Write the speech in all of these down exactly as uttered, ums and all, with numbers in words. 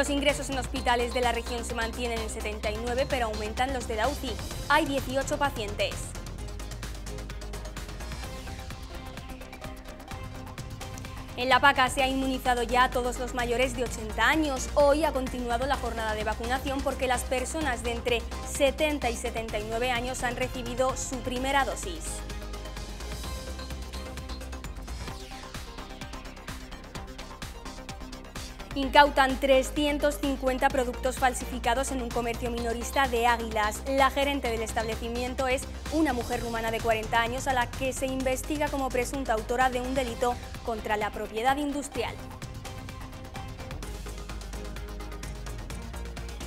Los ingresos en hospitales de la región se mantienen en setenta y nueve, pero aumentan los de la U C I. Hay dieciocho pacientes. En La Paca se ha inmunizado ya a todos los mayores de ochenta años. Hoy ha continuado la jornada de vacunación porque las personas de entre setenta y setenta y nueve años han recibido su primera dosis. Incautan trescientos cincuenta productos falsificados en un comercio minorista de Águilas. La gerente del establecimiento es una mujer rumana de cuarenta años a la que se investiga como presunta autora de un delito contra la propiedad industrial.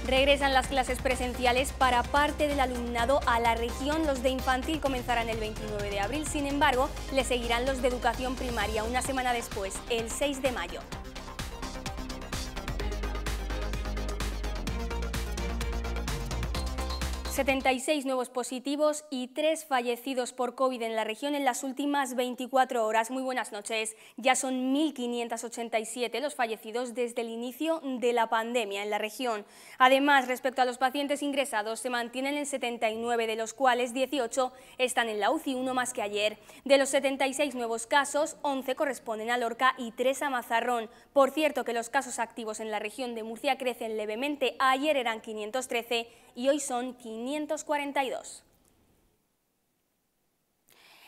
Regresan las clases presenciales para parte del alumnado a la región. Los de infantil comenzarán el veintinueve de abril, sin embargo, le seguirán los de educación primaria una semana después, el seis de mayo. setenta y seis nuevos positivos y tres fallecidos por COVID en la región en las últimas veinticuatro horas. Muy buenas noches. Ya son mil quinientos ochenta y siete los fallecidos desde el inicio de la pandemia en la región. Además, respecto a los pacientes ingresados, se mantienen en setenta y nueve, de los cuales dieciocho están en la U C I, uno más que ayer. De los setenta y seis nuevos casos, once corresponden a Lorca y tres a Mazarrón. Por cierto, que los casos activos en la región de Murcia crecen levemente. Ayer eran quinientos trece y hoy son quinientos cuarenta y dos.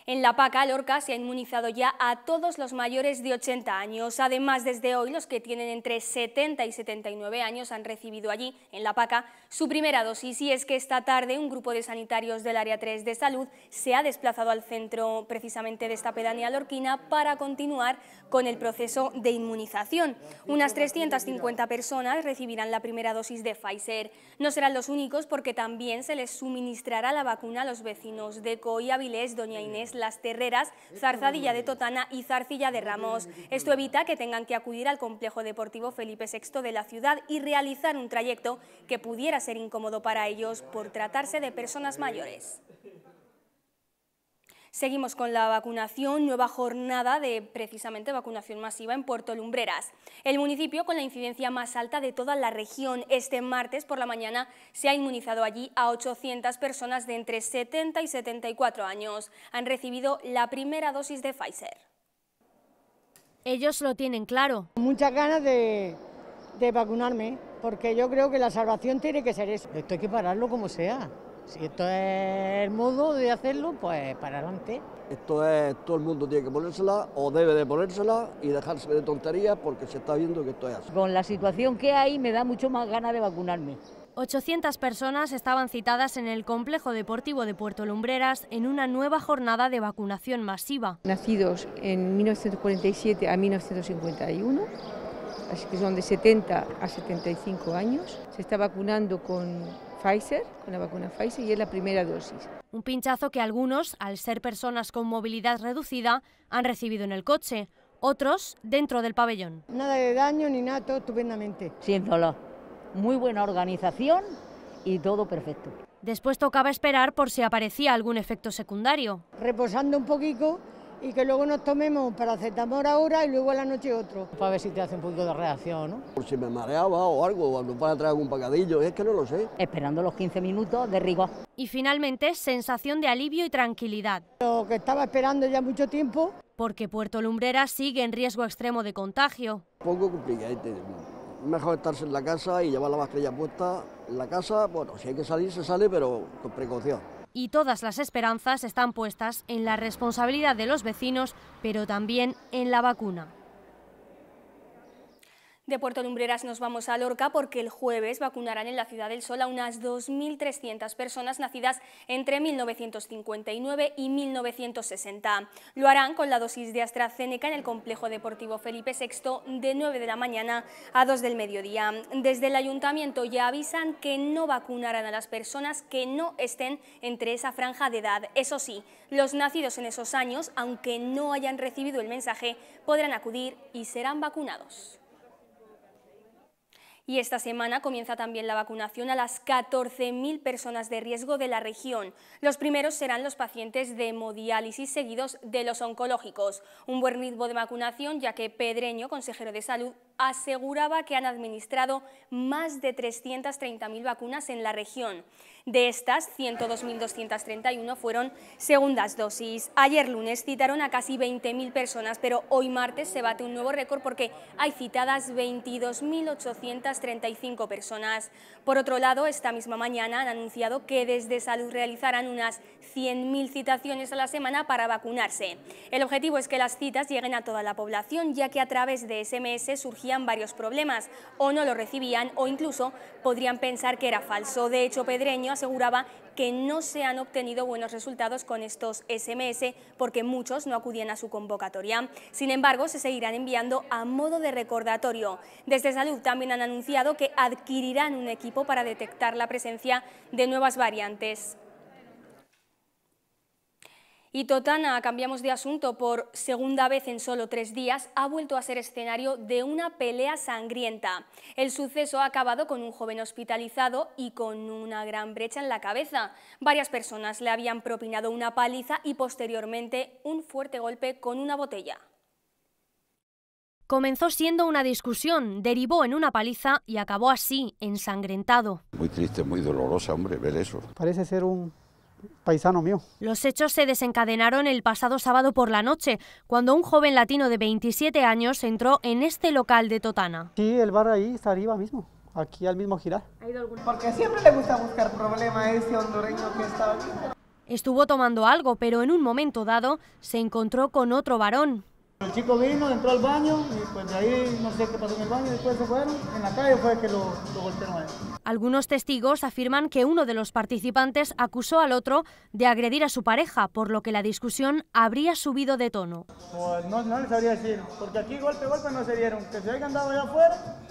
En La Paca, Lorca se ha inmunizado ya a todos los mayores de ochenta años. Además, desde hoy, los que tienen entre setenta y setenta y nueve años han recibido allí, en La Paca, su primera dosis. Y es que esta tarde un grupo de sanitarios del Área tres de Salud se ha desplazado al centro precisamente de esta pedanía lorquina para continuar con el proceso de inmunización. Unas trescientas cincuenta personas recibirán la primera dosis de Pfizer. No serán los únicos porque también se les suministrará la vacuna a los vecinos de Coy Aviles, Doña Inés, Las Terreras, Zarzadilla de Totana y Zarcilla de Ramos. Esto evita que tengan que acudir al complejo deportivo Felipe sexto de la ciudad y realizar un trayecto que pudiera ser incómodo para ellos por tratarse de personas mayores. Seguimos con la vacunación, nueva jornada de precisamente vacunación masiva en Puerto Lumbreras. El municipio con la incidencia más alta de toda la región. Este martes por la mañana se ha inmunizado allí a ochocientas personas de entre setenta y setenta y cuatro años. Han recibido la primera dosis de Pfizer. Ellos lo tienen claro. Muchas ganas de, de vacunarme, porque yo creo que la salvación tiene que ser eso. Esto hay que pararlo como sea. Si esto es el modo de hacerlo, pues para adelante. Esto es, todo el mundo tiene que ponérsela o debe de ponérsela y dejarse de tonterías porque se está viendo que esto es así. Con la situación que hay me da mucho más ganas de vacunarme. ochocientas personas estaban citadas en el complejo deportivo de Puerto Lumbreras en una nueva jornada de vacunación masiva. Nacidos en mil novecientos cuarenta y siete a mil novecientos cincuenta y uno, así que son de setenta a setenta y cinco años, se está vacunando con Pfizer, con la vacuna Pfizer, y es la primera dosis. Un pinchazo que algunos, al ser personas con movilidad reducida, han recibido en el coche, otros dentro del pabellón. Nada de daño ni nada, todo estupendamente. Sin dolor, muy buena organización y todo perfecto. Después tocaba esperar por si aparecía algún efecto secundario. Reposando un poquito y que luego nos tomemos un paracetamol ahora y luego a la noche otro. Para ver si te hace un poquito de reacción, ¿no? Por si me mareaba o algo, o me vas a traer algún pacadillo, es que no lo sé. Esperando los quince minutos de rigor. Y finalmente, sensación de alivio y tranquilidad. Lo que estaba esperando ya mucho tiempo. Porque Puerto Lumbreras sigue en riesgo extremo de contagio. Poco complicado. Mejor estarse en la casa y llevar la mascarilla puesta en la casa. Bueno, si hay que salir, se sale, pero con precaución. Y todas las esperanzas están puestas en la responsabilidad de los vecinos, pero también en la vacuna. De Puerto Lumbreras nos vamos a Lorca porque el jueves vacunarán en la Ciudad del Sol a unas dos mil trescientas personas nacidas entre mil novecientos cincuenta y nueve y mil novecientos sesenta. Lo harán con la dosis de AstraZeneca en el complejo deportivo Felipe sexto de nueve de la mañana a dos del mediodía. Desde el ayuntamiento ya avisan que no vacunarán a las personas que no estén entre esa franja de edad. Eso sí, los nacidos en esos años, aunque no hayan recibido el mensaje, podrán acudir y serán vacunados. Y esta semana comienza también la vacunación a las catorce mil personas de riesgo de la región. Los primeros serán los pacientes de hemodiálisis, seguidos de los oncológicos. Un buen ritmo de vacunación, ya que Pedreño, consejero de Salud, aseguraba que han administrado más de trescientas treinta mil vacunas en la región. De estas, ciento dos mil doscientas treinta y uno fueron segundas dosis. Ayer lunes citaron a casi veinte mil personas, pero hoy martes se bate un nuevo récord porque hay citadas veintidós mil ochocientas treinta y cinco personas. Por otro lado, esta misma mañana han anunciado que desde Salud realizarán unas cien mil citaciones a la semana para vacunarse. El objetivo es que las citas lleguen a toda la población, ya que a través de ese eme ese surgían varios problemas, o no lo recibían o incluso podrían pensar que era falso. De hecho, Pedreño aseguraba que no se han obtenido buenos resultados con estos ese eme ese porque muchos no acudían a su convocatoria. Sin embargo, se seguirán enviando a modo de recordatorio. Desde Salud también han anunciado que adquirirán un equipo para detectar la presencia de nuevas variantes. Y Totana, cambiamos de asunto, por segunda vez en solo tres días ha vuelto a ser escenario de una pelea sangrienta. El suceso ha acabado con un joven hospitalizado y con una gran brecha en la cabeza. Varias personas le habían propinado una paliza y posteriormente un fuerte golpe con una botella. Comenzó siendo una discusión, derivó en una paliza y acabó así, ensangrentado. Muy triste, muy dolorosa, hombre, ver eso. Parece ser un paisano mío. Los hechos se desencadenaron el pasado sábado por la noche, cuando un joven latino de veintisiete años entró en este local de Totana. Sí, el bar ahí está arriba mismo, aquí al mismo girar. Porque siempre le gusta buscar problemas a ese hondureño que estaba aquí. Estuvo tomando algo, pero en un momento dado se encontró con otro varón. El chico vino, entró al baño y pues de ahí no sé qué pasó en el baño, después se fueron, en la calle fue que lo, lo golpearon a él. Algunos testigos afirman que uno de los participantes acusó al otro de agredir a su pareja, por lo que la discusión habría subido de tono. Pues no, no les sabría decir, porque aquí golpe, golpe no se dieron, que se hayan dado allá afuera.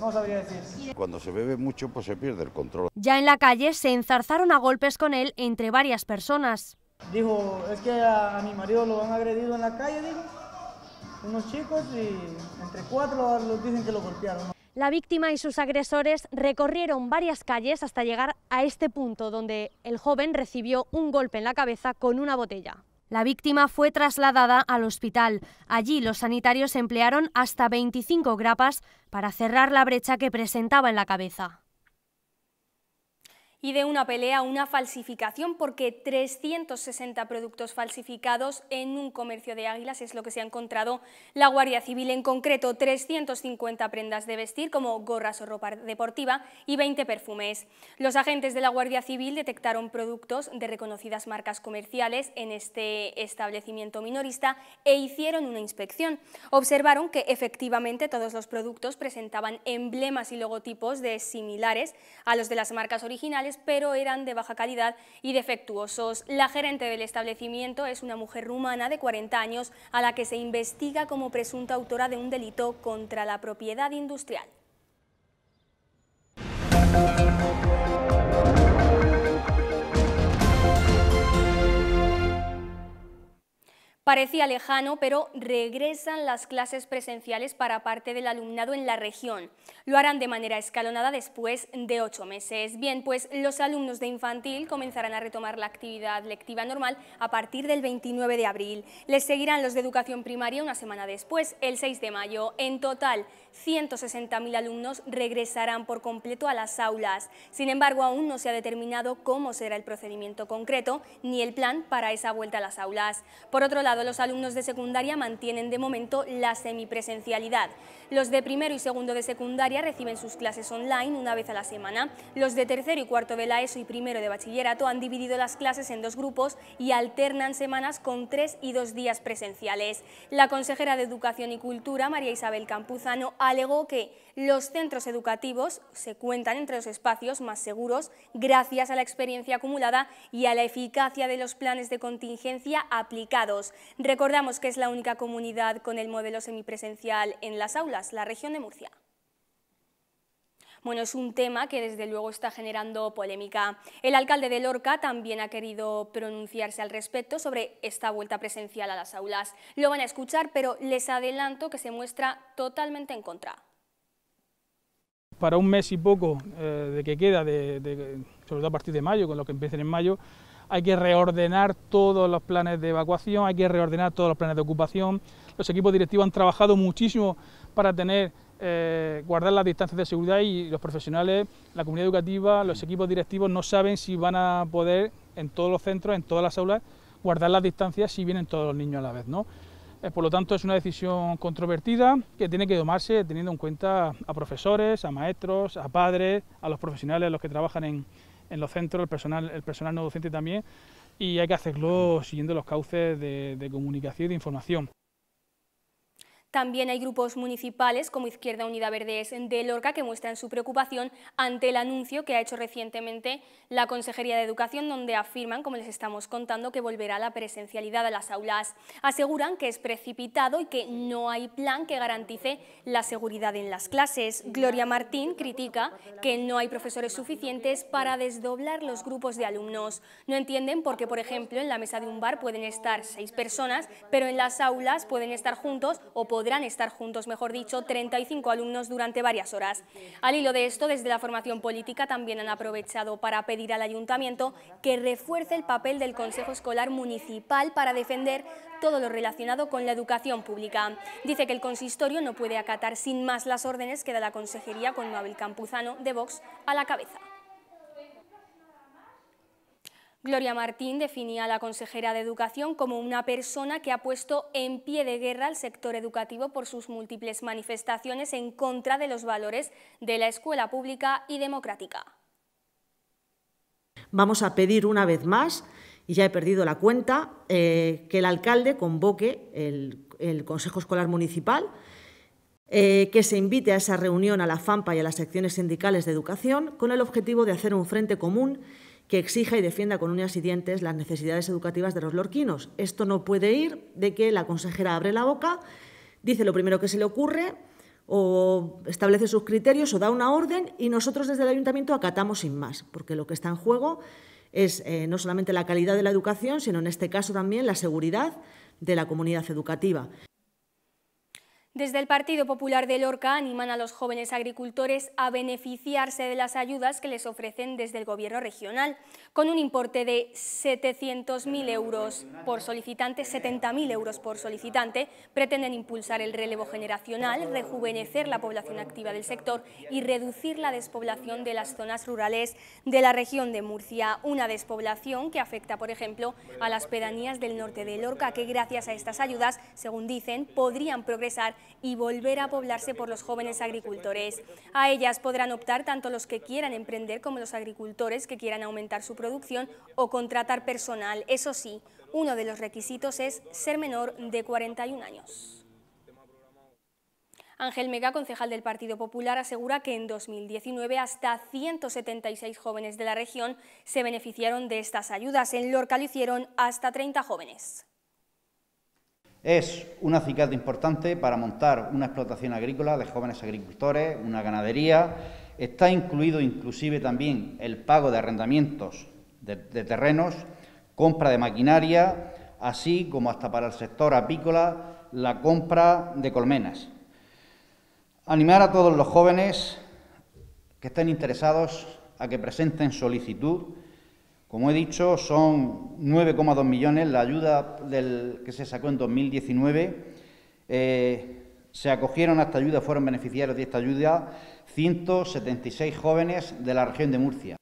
No sabría decir. Cuando se bebe mucho pues se pierde el control. Ya en la calle se enzarzaron a golpes con él entre varias personas. Dijo, es que a, a mi marido lo han agredido en la calle, dijo. Unos chicos y entre cuatro los dicen que lo golpearon. La víctima y sus agresores recorrieron varias calles hasta llegar a este punto donde el joven recibió un golpe en la cabeza con una botella. La víctima fue trasladada al hospital. Allí los sanitarios emplearon hasta veinticinco grapas para cerrar la brecha que presentaba en la cabeza. Y de una pelea a una falsificación, porque trescientos sesenta productos falsificados en un comercio de Águilas es lo que se ha encontrado la Guardia Civil. En concreto, trescientas cincuenta prendas de vestir como gorras o ropa deportiva y veinte perfumes. Los agentes de la Guardia Civil detectaron productos de reconocidas marcas comerciales en este establecimiento minorista e hicieron una inspección. Observaron que efectivamente todos los productos presentaban emblemas y logotipos de similares a los de las marcas originales, pero eran de baja calidad y defectuosos. La gerente del establecimiento es una mujer rumana de cuarenta años a la que se investiga como presunta autora de un delito contra la propiedad industrial. Parecía lejano, pero regresan las clases presenciales para parte del alumnado en la región. Lo harán de manera escalonada después de ocho meses. Bien, pues los alumnos de infantil comenzarán a retomar la actividad lectiva normal a partir del veintinueve de abril. Les seguirán los de educación primaria una semana después, el seis de mayo. En total, ciento sesenta mil alumnos regresarán por completo a las aulas. Sin embargo, aún no se ha determinado cómo será el procedimiento concreto ni el plan para esa vuelta a las aulas. Por otro lado, los alumnos de secundaria mantienen de momento la semipresencialidad. Los de primero y segundo de secundaria reciben sus clases online una vez a la semana. Los de tercero y cuarto de la ESO y primero de bachillerato han dividido las clases en dos grupos y alternan semanas con tres y dos días presenciales. La consejera de Educación y Cultura, María Isabel Campuzano, alegó que los centros educativos se cuentan entre los espacios más seguros gracias a la experiencia acumulada y a la eficacia de los planes de contingencia aplicados. Recordamos que es la única comunidad con el modelo semipresencial en las aulas, la región de Murcia. Bueno, es un tema que desde luego está generando polémica. El alcalde de Lorca también ha querido pronunciarse al respecto sobre esta vuelta presencial a las aulas. Lo van a escuchar, pero les adelanto que se muestra totalmente en contra. Para un mes y poco eh, de que queda, de, de, sobre todo a partir de mayo, con lo que empiecen en mayo, hay que reordenar todos los planes de evacuación, hay que reordenar todos los planes de ocupación. Los equipos directivos han trabajado muchísimo para tener eh, guardar las distancias de seguridad y los profesionales, la comunidad educativa, los equipos directivos no saben si van a poder en todos los centros, en todas las aulas, guardar las distancias si vienen todos los niños a la vez, ¿no? Eh, por lo tanto, es una decisión controvertida que tiene que tomarse teniendo en cuenta a profesores, a maestros, a padres, a los profesionales, los que trabajan en, en los centros, el personal, el personal no docente también, y hay que hacerlo siguiendo los cauces de, de comunicación y de información. También hay grupos municipales como Izquierda Unida Verdes de Lorca que muestran su preocupación ante el anuncio que ha hecho recientemente la Consejería de Educación, donde afirman, como les estamos contando, que volverá la presencialidad a las aulas. Aseguran que es precipitado y que no hay plan que garantice la seguridad en las clases. Gloria Martín critica que no hay profesores suficientes para desdoblar los grupos de alumnos. No entienden por qué, por ejemplo, en la mesa de un bar pueden estar seis personas, pero en las aulas pueden estar juntos o podrían podrán estar juntos, mejor dicho, treinta y cinco alumnos durante varias horas. Al hilo de esto, desde la formación política también han aprovechado para pedir al ayuntamiento que refuerce el papel del Consejo Escolar Municipal para defender todo lo relacionado con la educación pública. Dice que el consistorio no puede acatar sin más las órdenes que da la consejería con Noabel Campuzano de Vox a la cabeza. Gloria Martín definía a la consejera de Educación como una persona que ha puesto en pie de guerra al sector educativo por sus múltiples manifestaciones en contra de los valores de la escuela pública y democrática. Vamos a pedir una vez más, y ya he perdido la cuenta, eh, que el alcalde convoque el, el Consejo Escolar Municipal, Eh, que se invite a esa reunión a la FAMPA y a las secciones sindicales de educación con el objetivo de hacer un frente común que exija y defienda con uñas y dientes las necesidades educativas de los lorquinos. Esto no puede ir de que la consejera abre la boca, dice lo primero que se le ocurre o establece sus criterios o da una orden y nosotros desde el ayuntamiento acatamos sin más, porque lo que está en juego es eh, no solamente la calidad de la educación, sino en este caso también la seguridad de la comunidad educativa. Desde el Partido Popular de Lorca animan a los jóvenes agricultores a beneficiarse de las ayudas que les ofrecen desde el Gobierno regional, con un importe de setecientos mil euros por solicitante, setenta mil euros por solicitante. Pretenden impulsar el relevo generacional, rejuvenecer la población activa del sector y reducir la despoblación de las zonas rurales de la región de Murcia, una despoblación que afecta, por ejemplo, a las pedanías del norte de Lorca, que gracias a estas ayudas, según dicen, podrían progresar y volver a poblarse por los jóvenes agricultores. A ellas podrán optar tanto los que quieran emprender como los agricultores que quieran aumentar su producción o contratar personal. Eso sí, uno de los requisitos es ser menor de cuarenta y un años. Ángel Vega, concejal del Partido Popular, asegura que en dos mil diecinueve hasta ciento setenta y seis jóvenes de la región se beneficiaron de estas ayudas. En Lorca lo hicieron hasta treinta jóvenes. Es un acicate importante para montar una explotación agrícola de jóvenes agricultores, una ganadería. Está incluido inclusive también el pago de arrendamientos de, de terrenos, compra de maquinaria, así como hasta para el sector apícola la compra de colmenas. Animar a todos los jóvenes que estén interesados a que presenten solicitud. Como he dicho, son nueve coma dos millones la ayuda del, que se sacó en dos mil diecinueve. Eh, se acogieron a esta ayuda, fueron beneficiarios de esta ayuda ciento setenta y seis jóvenes de la región de Murcia.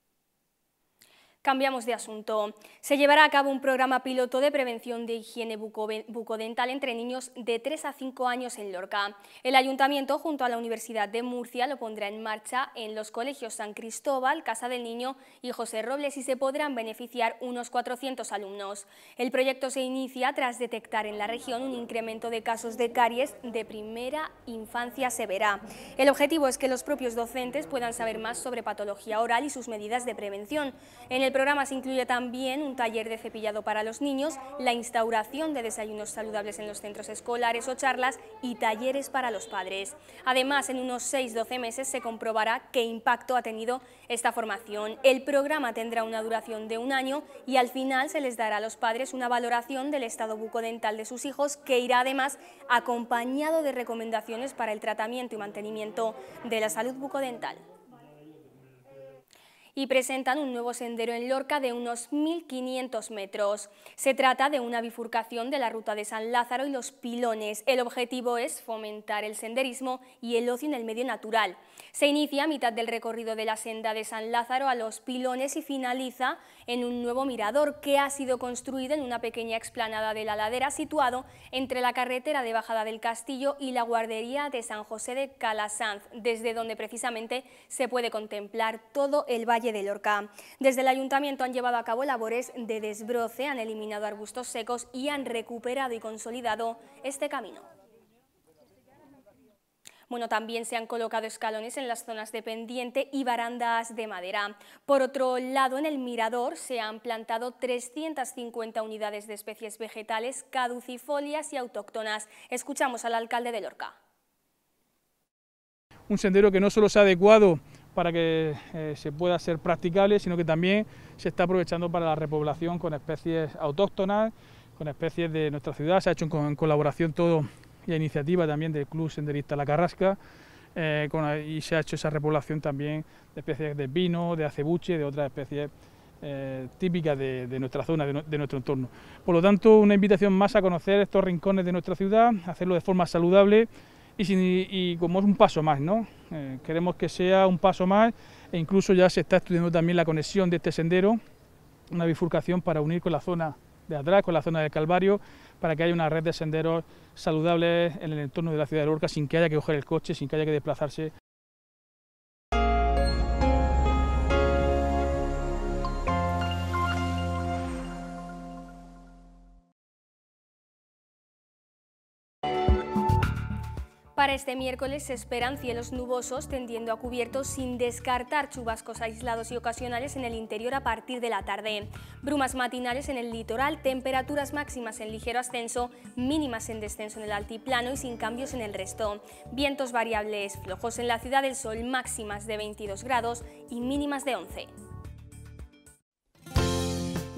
Cambiamos de asunto. Se llevará a cabo un programa piloto de prevención de higiene bucodental entre niños de tres a cinco años en Lorca. El Ayuntamiento, junto a la Universidad de Murcia, lo pondrá en marcha en los colegios San Cristóbal, Casa del Niño y José Robles y se podrán beneficiar unos cuatrocientos alumnos. El proyecto se inicia tras detectar en la región un incremento de casos de caries de primera infancia severa. El objetivo es que los propios docentes puedan saber más sobre patología oral y sus medidas de prevención. En el El programa se incluye también un taller de cepillado para los niños, la instauración de desayunos saludables en los centros escolares o charlas y talleres para los padres. Además, en unos seis a doce meses se comprobará qué impacto ha tenido esta formación. El programa tendrá una duración de un año y al final se les dará a los padres una valoración del estado bucodental de sus hijos, que irá además acompañado de recomendaciones para el tratamiento y mantenimiento de la salud bucodental. y presentan un nuevo sendero en Lorca de unos mil quinientos metros. Se trata de una bifurcación de la ruta de San Lázaro y Los Pilones. El objetivo es fomentar el senderismo y el ocio en el medio natural. Se inicia a mitad del recorrido de la senda de San Lázaro a Los Pilones y finaliza en un nuevo mirador que ha sido construido en una pequeña explanada de la ladera situado entre la carretera de bajada del Castillo y la guardería de San José de Calasanz, desde donde precisamente se puede contemplar todo el valle de Lorca. Desde el ayuntamiento han llevado a cabo labores de desbroce, han eliminado arbustos secos y han recuperado y consolidado este camino. Bueno, también se han colocado escalones en las zonas de pendiente y barandas de madera. Por otro lado, en el mirador se han plantado trescientas cincuenta unidades de especies vegetales, caducifolias y autóctonas. Escuchamos al alcalde de Lorca. Un sendero que no solo se ha adecuado para que eh, se pueda ser practicable, sino que también se está aprovechando para la repoblación con especies autóctonas, con especies de nuestra ciudad. Se ha hecho en colaboración todo y la iniciativa también del Club Senderista La Carrasca, eh, con, y se ha hecho esa repoblación también de especies de pino, de acebuche, de otras especies eh, típicas de, de nuestra zona, de, no, de nuestro entorno. Por lo tanto, una invitación más a conocer estos rincones de nuestra ciudad, hacerlo de forma saludable y, sin, y, y como es un paso más, ¿no? Eh, queremos que sea un paso más e incluso ya se está estudiando también la conexión de este sendero, una bifurcación para unir con la zona de atrás, con la zona del Calvario, para que haya una red de senderos saludables en el entorno de la ciudad de Lorca, sin que haya que coger el coche, sin que haya que desplazarse. Para este miércoles se esperan cielos nubosos tendiendo a cubiertos, sin descartar chubascos aislados y ocasionales en el interior a partir de la tarde. Brumas matinales en el litoral, temperaturas máximas en ligero ascenso, mínimas en descenso en el altiplano y sin cambios en el resto. Vientos variables flojos en la Ciudad del Sol, máximas de veintidós grados y mínimas de once.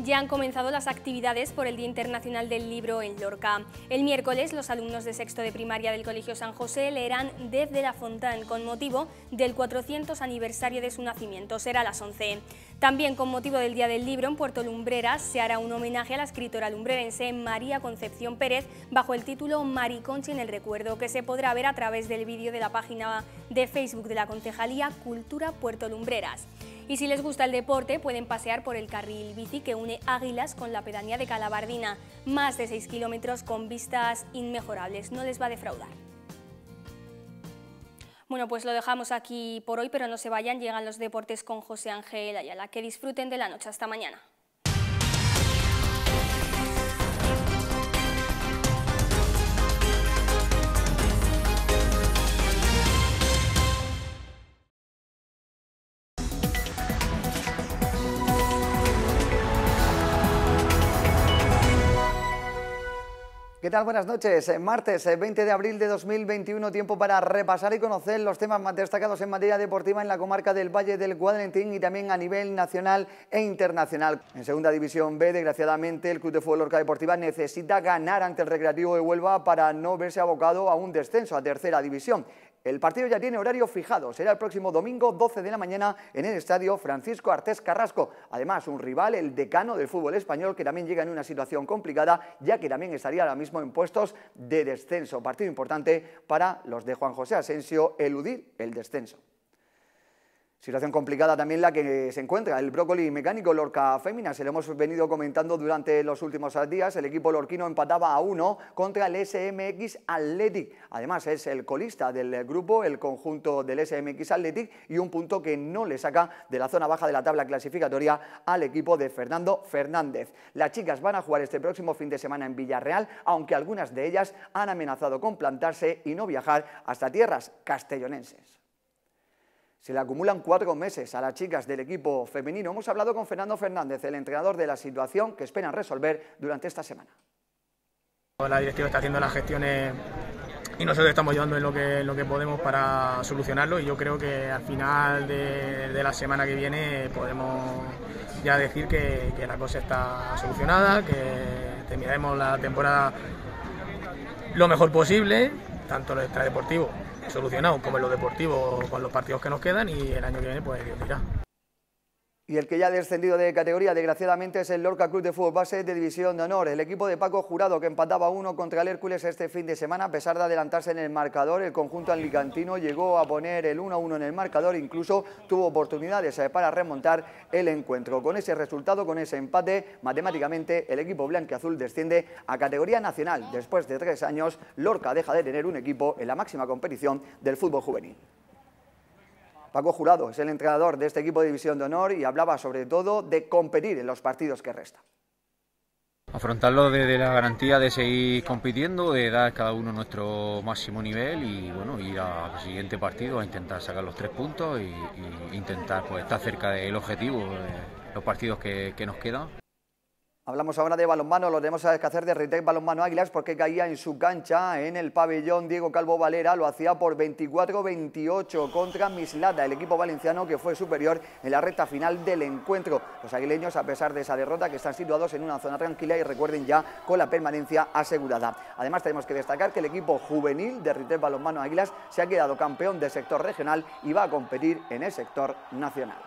Ya han comenzado las actividades por el Día Internacional del Libro en Lorca. El miércoles los alumnos de sexto de primaria del Colegio San José leerán Desde la Fontaine con motivo del cuatrocientos aniversario de su nacimiento, será a las once. También con motivo del Día del Libro en Puerto Lumbreras se hará un homenaje a la escritora lumbrerense María Concepción Pérez bajo el título Mariconchi en el recuerdo, que se podrá ver a través del vídeo de la página de Facebook de la Concejalía Cultura Puerto Lumbreras. Y si les gusta el deporte, pueden pasear por el carril bici que une Águilas con la pedanía de Calabardina. Más de seis kilómetros con vistas inmejorables, no les va a defraudar. Bueno, pues lo dejamos aquí por hoy, pero no se vayan, llegan los deportes con José Ángel Ayala. Que disfruten de la noche, hasta mañana. ¿Qué tal? Buenas noches. Martes veinte de abril de dos mil veintiuno, tiempo para repasar y conocer los temas más destacados en materia deportiva en la comarca del Valle del Guadalentín y también a nivel nacional e internacional. En Segunda División B, desgraciadamente, el Club de Fútbol Lorca Deportiva necesita ganar ante el Recreativo de Huelva para no verse abocado a un descenso a Tercera División. El partido ya tiene horario fijado, será el próximo domingo doce de la mañana en el estadio Francisco Artés Carrasco. Además, un rival, el decano del fútbol español, que también llega en una situación complicada, ya que también estaría ahora mismo en puestos de descenso. Partido importante para los de Juan José Asensio, eludir el descenso. Situación complicada también la que se encuentra el Brócoli Mecánico Lorca Fémina, se lo hemos venido comentando durante los últimos días, el equipo lorquino empataba a uno contra el S M X Athletic, además es el colista del grupo, el conjunto del S M X Athletic, y un punto que no le saca de la zona baja de la tabla clasificatoria al equipo de Fernando Fernández. Las chicas van a jugar este próximo fin de semana en Villarreal, aunque algunas de ellas han amenazado con plantarse y no viajar hasta tierras castellonenses. Se le acumulan cuatro meses a las chicas del equipo femenino. Hemos hablado con Fernando Fernández, el entrenador, de la situación que esperan resolver durante esta semana. La directiva está haciendo las gestiones y nosotros estamos ayudando en lo que, en lo que podemos para solucionarlo, y yo creo que al final de, de la semana que viene podemos ya decir que, que la cosa está solucionada, que terminaremos la temporada lo mejor posible, tanto lo extradeportivo solucionado como en lo deportivo con los partidos que nos quedan, y el año que viene pues Dios dirá. Y el que ya ha descendido de categoría, desgraciadamente, es el Lorca Club de Fútbol Base de División de Honor. El equipo de Paco Jurado, que empataba uno contra el Hércules este fin de semana, a pesar de adelantarse en el marcador, el conjunto alicantino llegó a poner el uno a uno en el marcador, incluso tuvo oportunidades para remontar el encuentro. Con ese resultado, con ese empate, matemáticamente el equipo blanquiazul desciende a categoría nacional. Después de tres años, Lorca deja de tener un equipo en la máxima competición del fútbol juvenil. Paco Jurado es el entrenador de este equipo de División de Honor y hablaba sobre todo de competir en los partidos que restan. Afrontarlo desde la garantía de seguir compitiendo, de dar cada uno nuestro máximo nivel y bueno, ir al siguiente partido a intentar sacar los tres puntos e intentar pues, estar cerca del objetivo de los partidos que, que nos quedan. Hablamos ahora de balonmano, lo tenemos que hacer de Ritec Balonmano Águilas porque caía en su cancha en el pabellón Diego Calvo Valera, lo hacía por veinticuatro veintiocho contra Mislata, el equipo valenciano que fue superior en la recta final del encuentro. Los aguileños, a pesar de esa derrota, que están situados en una zona tranquila y recuerden ya con la permanencia asegurada. Además tenemos que destacar que el equipo juvenil de Ritec Balonmano Águilas se ha quedado campeón del sector regional y va a competir en el sector nacional.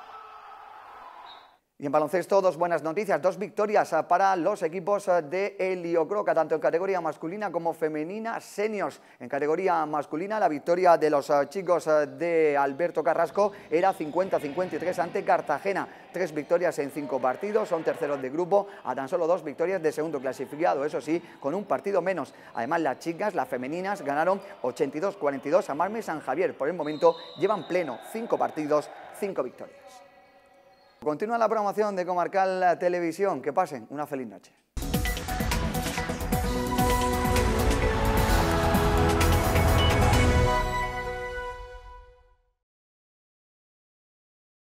Y en baloncesto, dos buenas noticias, dos victorias para los equipos de Heliocroca, tanto en categoría masculina como femenina, seniors. En categoría masculina, la victoria de los chicos de Alberto Carrasco era cincuenta a cincuenta y tres ante Cartagena. Tres victorias en cinco partidos, son terceros de grupo, a tan solo dos victorias de segundo clasificado, eso sí, con un partido menos. Además, las chicas, las femeninas, ganaron ochenta y dos a cuarenta y dos a Marme San Javier. Por el momento, llevan pleno cinco partidos, cinco victorias. Continúa la programación de Comarcal Televisión. Que pasen una feliz noche.